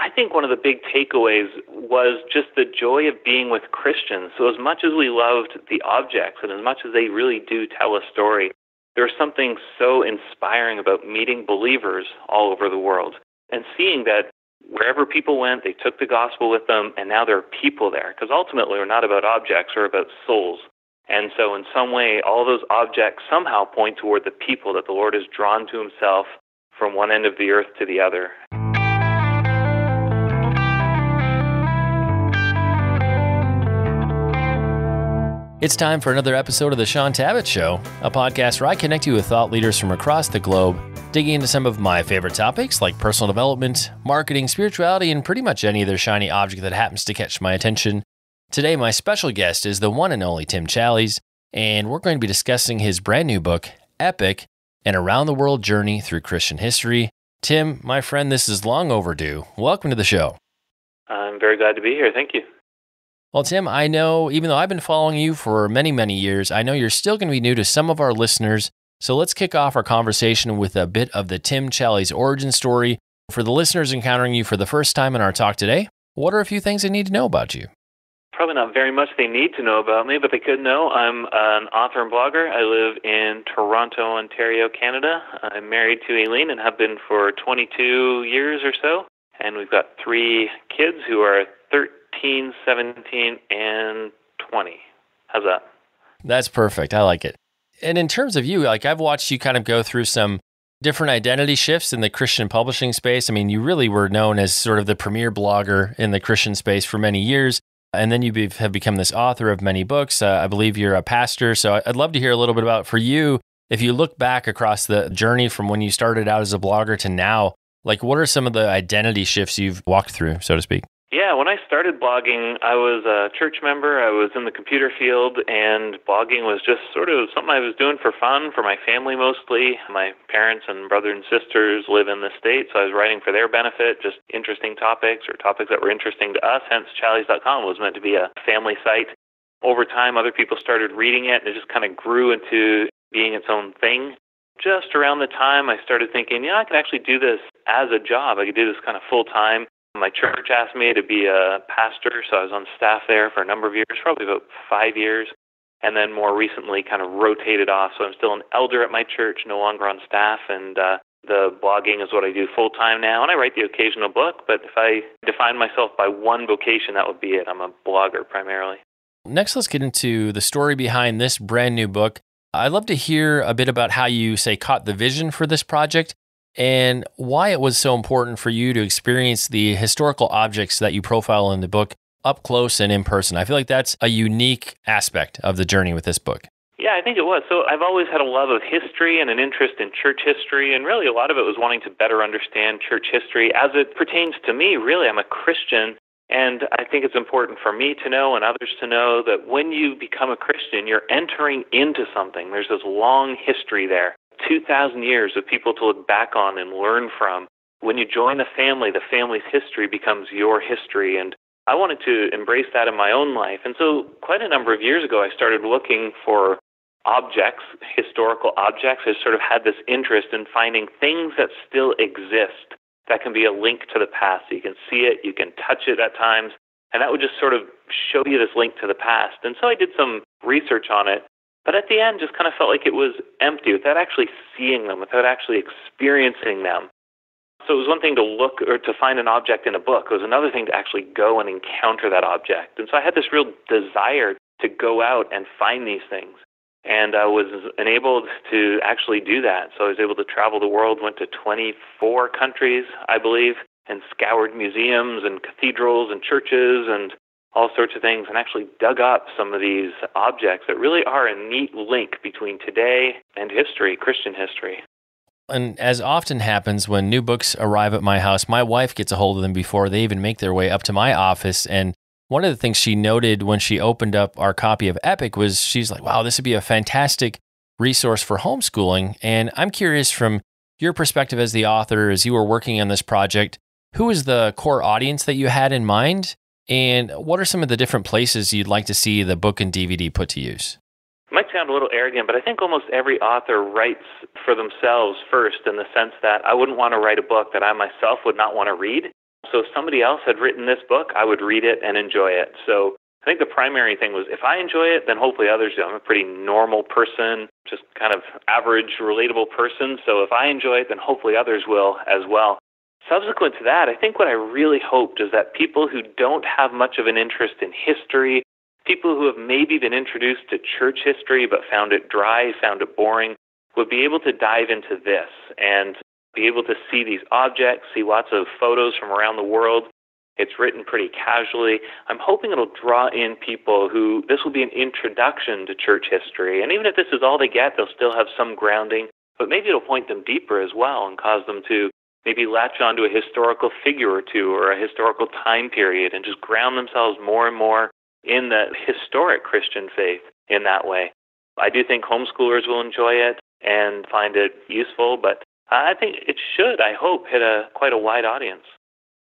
I think one of the big takeaways was just the joy of being with Christians. So as much as we loved the objects and as much as they really do tell a story, there's something so inspiring about meeting believers all over the world and seeing that wherever people went, they took the gospel with them, and now there are people there. Because ultimately, we're not about objects, we're about souls. And so in some way, all those objects somehow point toward the people that the Lord has drawn to himself from one end of the earth to the other. It's time for another episode of The Shaun Tabatt Show, a podcast where I connect you with thought leaders from across the globe, digging into some of my favorite topics like personal development, marketing, spirituality, and pretty much any other shiny object that happens to catch my attention. Today, my special guest is the one and only Tim Challies, and we're going to be discussing his brand new book, Epic: An Around-the-World Journey Through Christian History. Tim, my friend, this is long overdue. Welcome to the show. I'm very glad to be here. Thank you. Well, Tim, I know, even though I've been following you for many, many years, I know you're still going to be new to some of our listeners, so let's kick off our conversation with a bit of the Tim Challies origin story. For the listeners encountering you for the first time in our talk today, what are a few things they need to know about you? Probably not very much they need to know about me, but they could know. I'm an author and blogger. I live in Toronto, Ontario, Canada. I'm married to Aileen and have been for 22 years or so, and we've got three kids who are 13, 17, and 20. How's that? That's perfect. I like it. And in terms of you, like, I've watched you kind of go through some different identity shifts in the Christian publishing space. I mean, you really were known as sort of the premier blogger in the Christian space for many years, and then you have become this author of many books. I believe you're a pastor, so I'd love to hear a little bit about, for you, if you look back across the journey from when you started out as a blogger to now, like, what are some of the identity shifts you've walked through, so to speak? Yeah, when I started blogging, I was a church member, I was in the computer field, and blogging was just sort of something I was doing for fun, for my family mostly. My parents and brother and sisters live in the States, so I was writing for their benefit, just interesting topics or topics that were interesting to us, hence challies.com was meant to be a family site. Over time, other people started reading it, and it just kind of grew into being its own thing. Just around the time, I started thinking, I could actually do this as a job, I could do this kind of full-time. My church asked me to be a pastor, so I was on staff there for a number of years, probably about 5 years, and then more recently kind of rotated off. So I'm still an elder at my church, no longer on staff, and the blogging is what I do full-time now, and I write the occasional book, but if I define myself by one vocation, that would be it. I'm a blogger primarily. Next, let's get into the story behind this brand new book. I'd love to hear a bit about how you, say, caught the vision for this project, and why it was so important for you to experience the historical objects that you profile in the book up close and in person. I feel like that's a unique aspect of the journey with this book. Yeah, I think it was. So I've always had a love of history and an interest in church history, and really a lot of it was wanting to better understand church history as it pertains to me, really. I'm a Christian, and I think it's important for me to know and others to know that when you become a Christian, you're entering into something. There's this long history there. 2,000 years of people to look back on and learn from. When you join the family, the family's history becomes your history, and I wanted to embrace that in my own life. And so quite a number of years ago, I started looking for objects, historical objects. I sort of had this interest in finding things that still exist that can be a link to the past. So you can see it, you can touch it at times, and that would just sort of show you this link to the past. And so I did some research on it, but at the end, just kind of felt like it was empty without actually seeing them, without actually experiencing them. So it was one thing to look or to find an object in a book. It was another thing to actually go and encounter that object. And so I had this real desire to go out and find these things. And I was enabled to actually do that. So I was able to travel the world, went to 24 countries, I believe, and scoured museums and cathedrals and churches and all sorts of things, and actually dug up some of these objects that really are a neat link between today and history, Christian history. And as often happens when new books arrive at my house, my wife gets a hold of them before they even make their way up to my office. And one of the things she noted when she opened up our copy of Epic was, she's like, wow, this would be a fantastic resource for homeschooling. And I'm curious, from your perspective as the author, as you were working on this project, who was the core audience that you had in mind? And what are some of the different places you'd like to see the book and DVD put to use? It might sound a little arrogant, but I think almost every author writes for themselves first, in the sense that I wouldn't want to write a book that I myself would not want to read. So if somebody else had written this book, I would read it and enjoy it. So I think the primary thing was, if I enjoy it, then hopefully others do. I'm a pretty normal person, just kind of average, relatable person. So if I enjoy it, then hopefully others will as well. Subsequent to that, I think what I really hoped is that people who don't have much of an interest in history, people who have maybe been introduced to church history but found it dry, found it boring, would be able to dive into this and be able to see these objects, see lots of photos from around the world. It's written pretty casually. I'm hoping it'll draw in people who, this will be an introduction to church history. And even if this is all they get, they'll still have some grounding, but maybe it'll point them deeper as well and cause them to maybe latch onto a historical figure or two or a historical time period and just ground themselves more and more in the historic Christian faith in that way. I do think homeschoolers will enjoy it and find it useful, but I think it should, I hope, hit quite a wide audience.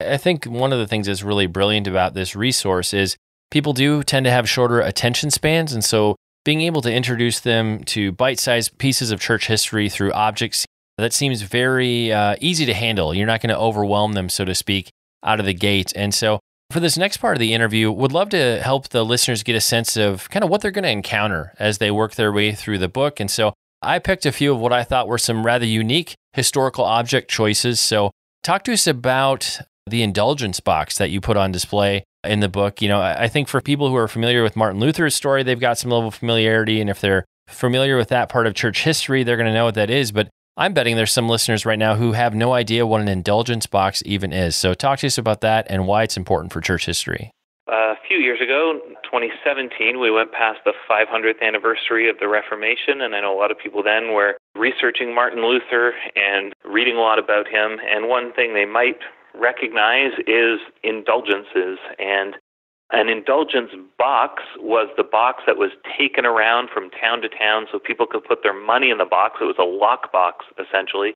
I think one of the things that's really brilliant about this resource is people do tend to have shorter attention spans, and so being able to introduce them to bite-sized pieces of church history through objects, that seems very easy to handle. You're not going to overwhelm them, so to speak, out of the gate. And so for this next part of the interview, would love to help the listeners get a sense of kind of what they're going to encounter as they work their way through the book. And so I picked a few of what I thought were some rather unique historical object choices. So talk to us about the indulgence box that you put on display in the book. You know, I think for people who are familiar with Martin Luther's story, they've got some level of familiarity. And if they're familiar with that part of church history, they're going to know what that is. But I'm betting there's some listeners right now who have no idea what an indulgence box even is. So talk to us about that and why it's important for church history. A few years ago, 2017, we went past the 500th anniversary of the Reformation, and I know a lot of people then were researching Martin Luther and reading a lot about him, and one thing they might recognize is indulgences. And an indulgence box was the box that was taken around from town to town so people could put their money in the box. It was a lock box, essentially.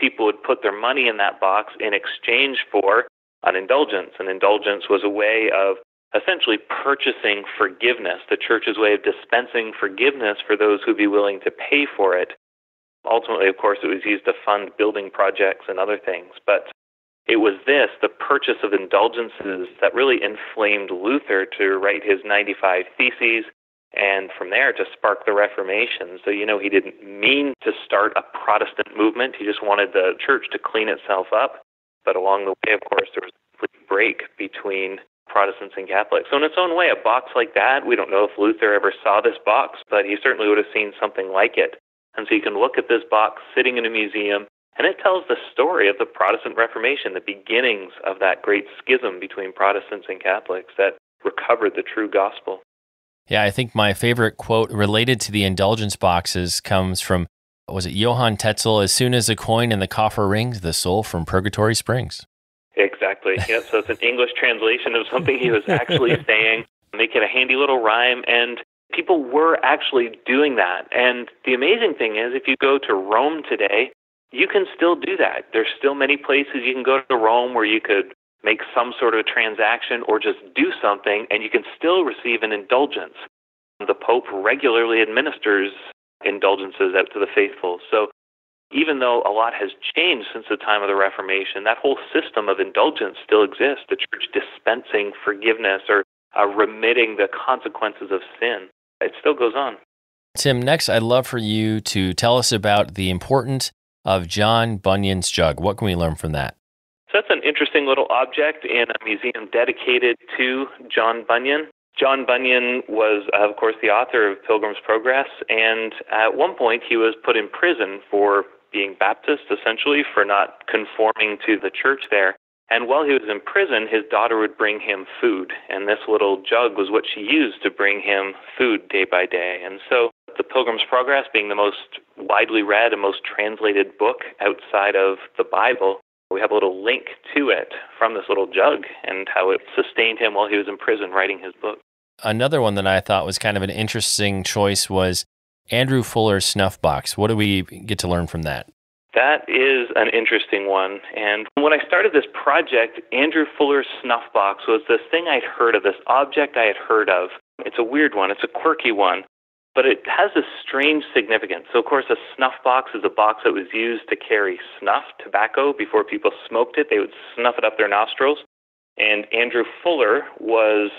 People would put their money in that box in exchange for an indulgence. An indulgence was a way of essentially purchasing forgiveness, the church's way of dispensing forgiveness for those who'd be willing to pay for it. Ultimately, of course, it was used to fund building projects and other things, but it was this, the purchase of indulgences, that really inflamed Luther to write his 95 Theses, and from there to spark the Reformation. So, you know, he didn't mean to start a Protestant movement. He just wanted the church to clean itself up. But along the way, of course, there was a complete break between Protestants and Catholics. So in its own way, a box like that, we don't know if Luther ever saw this box, but he certainly would have seen something like it. And so you can look at this box sitting in a museum, and it tells the story of the Protestant Reformation, the beginnings of that great schism between Protestants and Catholics that recovered the true gospel. Yeah, I think my favorite quote related to the indulgence boxes comes from, was it Johann Tetzel? As soon as a coin in the coffer rings, the soul from purgatory springs. Exactly. Yep. So it's an English translation of something he was actually saying, making a handy little rhyme, and people were actually doing that. And the amazing thing is, if you go to Rome today, you can still do that. There's still many places you can go to Rome where you could make some sort of transaction or just do something, and you can still receive an indulgence. The Pope regularly administers indulgences out to the faithful. So even though a lot has changed since the time of the Reformation, that whole system of indulgence still exists, the church dispensing forgiveness or remitting the consequences of sin. It still goes on. Tim, next, I'd love for you to tell us about the importance of John Bunyan's jug. What can we learn from that? So that's an interesting little object in a museum dedicated to John Bunyan. John Bunyan was, of course, the author of Pilgrim's Progress, and at one point he was put in prison for being Baptist, essentially, for not conforming to the church there. And while he was in prison, his daughter would bring him food, and this little jug was what she used to bring him food day by day. And so the Pilgrim's Progress, being the most widely read and most translated book outside of the Bible, we have a little link to it from this little jug and how it sustained him while he was in prison writing his book. Another one that I thought was kind of an interesting choice was Andrew Fuller's snuff box. What do we get to learn from that? That is an interesting one. And when I started this project, Andrew Fuller's snuff box was this thing I'd heard of, this object I had heard of. It's a weird one. It's a quirky one. But it has a strange significance. So, of course, a snuff box is a box that was used to carry snuff, tobacco. Before people smoked it, they would snuff it up their nostrils. And Andrew Fuller was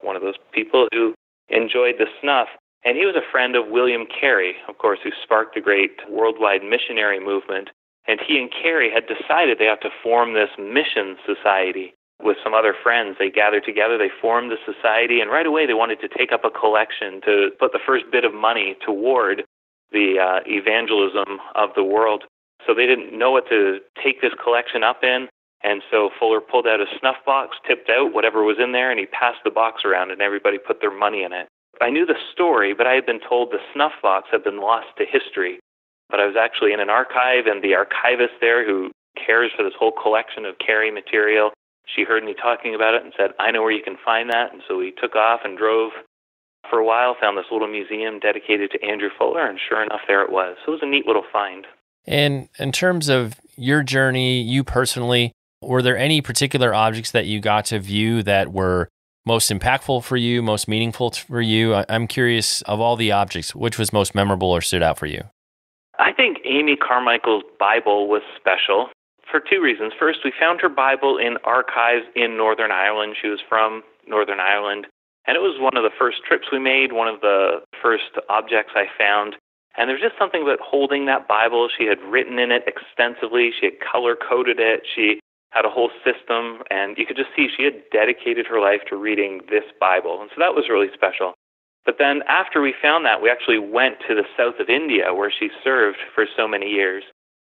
one of those people who enjoyed the snuff. And he was a friend of William Carey, of course, who sparked the great worldwide missionary movement. And he and Carey had decided they ought to form this mission society. With some other friends, they gathered together, they formed the society, and right away they wanted to take up a collection to put the first bit of money toward the evangelism of the world. So they didn't know what to take this collection up in, and so Fuller pulled out a snuff box, tipped out whatever was in there, and he passed the box around, and everybody put their money in it. I knew the story, but I had been told the snuff box had been lost to history. But I was actually in an archive, and the archivist there, who cares for this whole collection of Carey material, she heard me talking about it and said, I know where you can find that. And so we took off and drove for a while, found this little museum dedicated to Andrew Fuller, and sure enough, there it was. So it was a neat little find. And in terms of your journey, you personally, were there any particular objects that you got to view that were most impactful for you, most meaningful for you? I'm curious, of all the objects, which was most memorable or stood out for you? I think Amy Carmichael's Bible was special. For two reasons. First, we found her Bible in archives in Northern Ireland. She was from Northern Ireland, and it was one of the first trips we made, one of the first objects I found. And there's just something about holding that Bible. She had written in it extensively. She had color-coded it. She had a whole system, and you could just see she had dedicated her life to reading this Bible. And so that was really special. But then after we found that, we actually went to the south of India, where she served for so many years,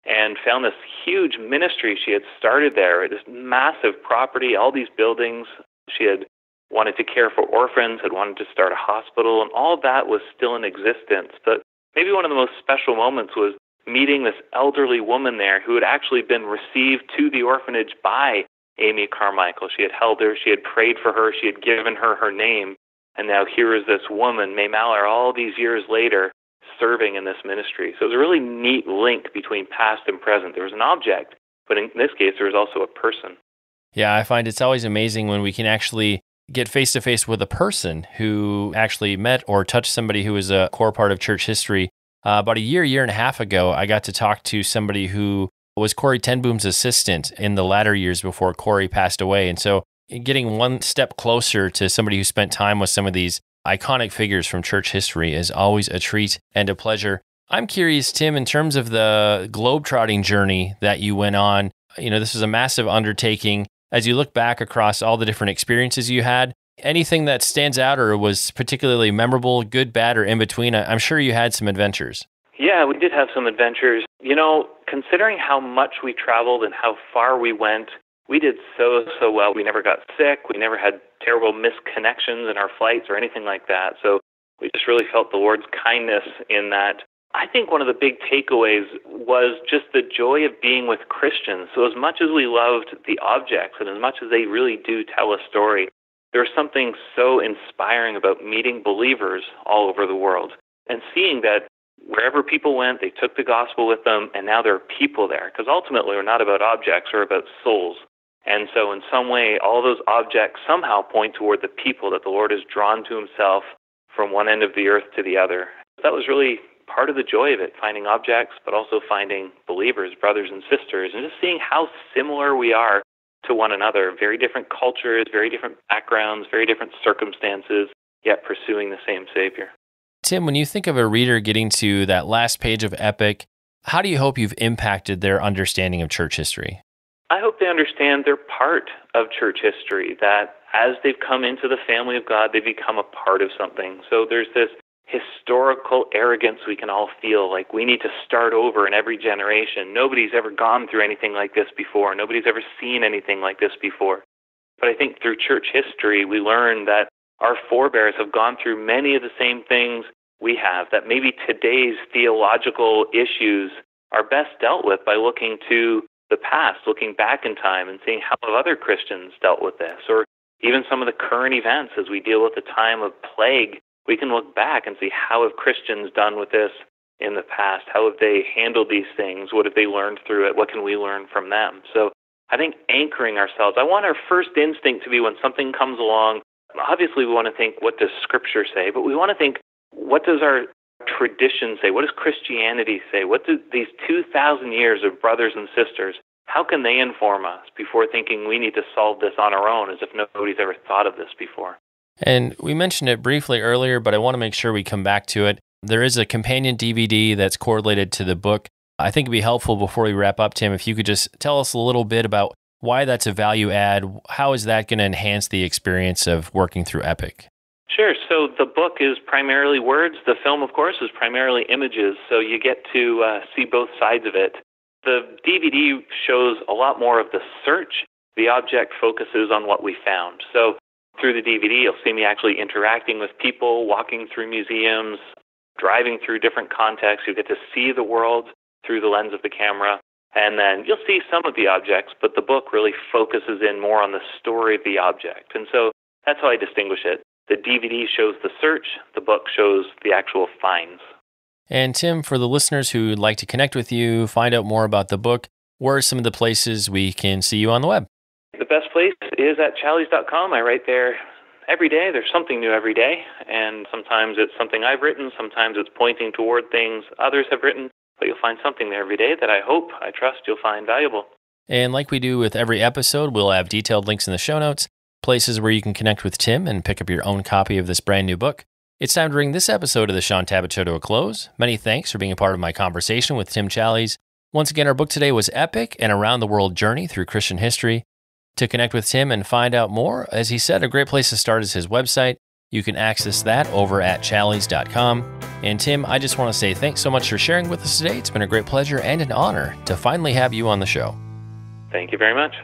and found this huge ministry she had started there, this massive property, all these buildings. She had wanted to care for orphans, had wanted to start a hospital, and all that was still in existence. But maybe one of the most special moments was meeting this elderly woman there who had actually been received to the orphanage by Amy Carmichael. She had held her, she had prayed for her, she had given her her name, and now here is this woman, Mae Mallor, all these years later, serving in this ministry. So it was a really neat link between past and present. There was an object, but in this case, there was also a person. Yeah, I find it's always amazing when we can actually get face-to-face with a person who actually met or touched somebody who was a core part of church history. About a year and a half ago, I got to talk to somebody who was Corrie Ten Boom's assistant in the latter years before Corrie passed away. And so getting one step closer to somebody who spent time with some of these iconic figures from church history is always a treat and a pleasure. I'm curious, Tim, in terms of the globetrotting journey that you went on, you know, this is a massive undertaking. As you look back across all the different experiences you had, anything that stands out or was particularly memorable, good, bad, or in between? I'm sure you had some adventures. Yeah, we did have some adventures. You know, considering how much we traveled and how far we went, we did so well. We never got sick. We never had terrible misconnections in our flights or anything like that. So we just really felt the Lord's kindness in that. I think one of the big takeaways was just the joy of being with Christians. So as much as we loved the objects and as much as they really do tell a story, there's something so inspiring about meeting believers all over the world and seeing that wherever people went, they took the gospel with them, and now there are people there. Because ultimately, we're not about objects, we're about souls. And so in some way, all those objects somehow point toward the people that the Lord has drawn to himself from one end of the earth to the other. That was really part of the joy of it, finding objects, but also finding believers, brothers and sisters, and just seeing how similar we are to one another. Very different cultures, very different backgrounds, very different circumstances, yet pursuing the same Savior. Tim, when you think of a reader getting to that last page of Epic, how do you hope you've impacted their understanding of church history? I hope they understand they're part of church history, that as they've come into the family of God, they become a part of something. So there's this historical arrogance we can all feel, like we need to start over in every generation. Nobody's ever gone through anything like this before. Nobody's ever seen anything like this before. But I think through church history, we learn that our forebears have gone through many of the same things we have, that maybe today's theological issues are best dealt with by looking to the past, looking back in time and seeing how other Christians dealt with this, or even some of the current events as we deal with the time of plague. We can look back and see, how have Christians done with this in the past? How have they handled these things? What have they learned through it? What can we learn from them? So I think anchoring ourselves, I want our first instinct to be, when something comes along, obviously we want to think, what does Scripture say? But we want to think, What does our tradition say? What does Christianity say? What do these 2,000 years of brothers and sisters, how can they inform us before thinking we need to solve this on our own as if nobody's ever thought of this before? And we mentioned it briefly earlier, but I want to make sure we come back to it. There is a companion DVD that's correlated to the book. I think it'd be helpful before we wrap up, Tim, if you could just tell us a little bit about why that's a value add. How is that going to enhance the experience of working through Epic? Sure. So the book is primarily words. The film, of course, is primarily images. So you get to see both sides of it. The DVD shows a lot more of the search. The object focuses on what we found. So through the DVD, you'll see me actually interacting with people, walking through museums, driving through different contexts. You get to see the world through the lens of the camera. And then you'll see some of the objects, but the book really focuses in more on the story of the object. And so that's how I distinguish it. The DVD shows the search, the book shows the actual finds. And Tim, for the listeners who would like to connect with you, find out more about the book, where are some of the places we can see you on the web? The best place is at challies.com. I write there every day. There's something new every day. And sometimes it's something I've written. Sometimes it's pointing toward things others have written. But you'll find something there every day that I trust you'll find valuable. And like we do with every episode, we'll have detailed links in the show notes, places where you can connect with Tim and pick up your own copy of this brand new book. It's time to bring this episode of The Shaun Tabatt Show to a close. Many thanks for being a part of my conversation with Tim Challies. Once again, our book today was Epic, An Around-the-World Journey Through Christian History. To connect with Tim and find out more, as he said, a great place to start is his website. You can access that over at challies.com. And Tim, I just want to say thanks so much for sharing with us today. It's been a great pleasure and an honor to finally have you on the show. Thank you very much.